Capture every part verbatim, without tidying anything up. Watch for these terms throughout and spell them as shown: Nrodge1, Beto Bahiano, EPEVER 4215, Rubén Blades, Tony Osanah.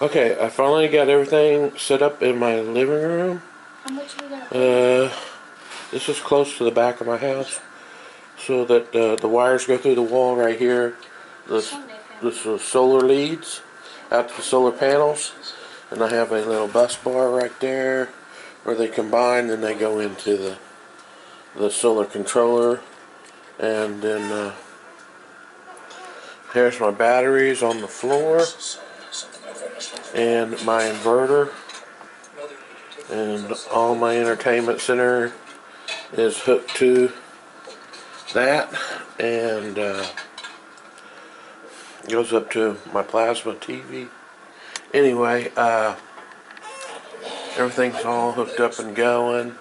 Okay, I finally got everything set up in my living room. How much you got? Uh, this is close to the back of my house, so that uh, the wires go through the wall right here. This, this is solar leads out to the solar panels, and I have a little bus bar right there where they combine, and they go into the the solar controller, and then uh, here's my batteries on the floor. And my inverter, and all my entertainment center is hooked to that, and uh, goes up to my plasma T V. Anyway, uh, everything's all hooked up and going,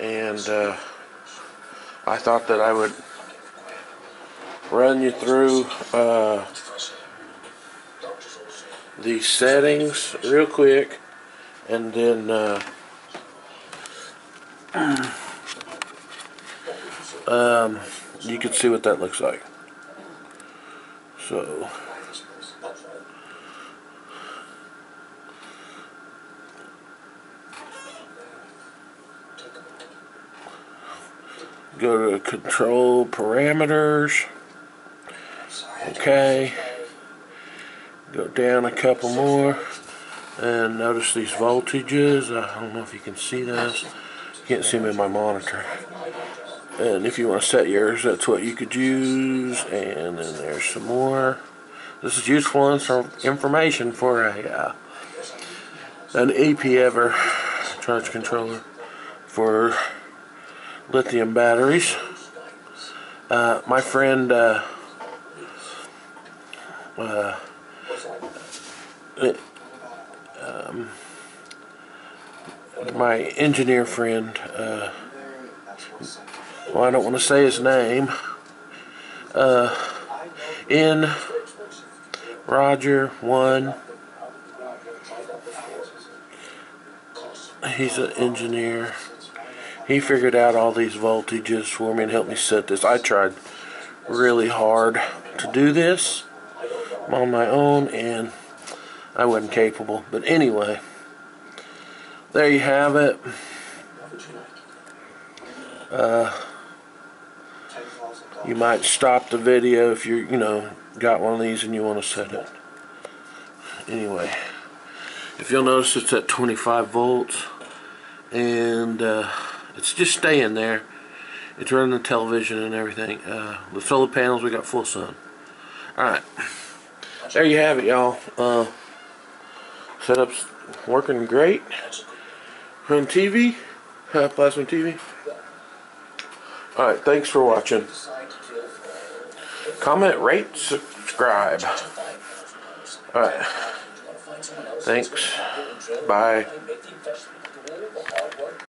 and uh, I thought that I would run you through uh, the settings real quick, and then uh, um, you can see what that looks like. So go to control parameters. Okay, go down a couple more and notice these voltages. I don't know if you can see this. You can't see them in my monitor. And if you want to set yours, that's what you could use. And then there's some more. This is useful information for a uh, an E P E V R charge controller for lithium batteries. Uh, my friend uh, uh, It, um, my engineer friend, uh, well, I don't want to say his name, uh, N Rodge one, he's an engineer. He figured out all these voltages for me and helped me set this. I tried really hard to do this on my own, and I wasn't capable, but anyway, there you have it. Uh, you might stop the video if you you know got one of these and you want to set it. Anyway, if you'll notice, it's at twenty-five volts, and uh, it's just staying there. It's running the television and everything. Uh, the solar panels, we got full sun. All right, there you have it, y'all. Uh, Setup's working great. From T V, uh, plasma T V. Alright, thanks for watching. Comment, rate, subscribe. Alright, thanks. Bye.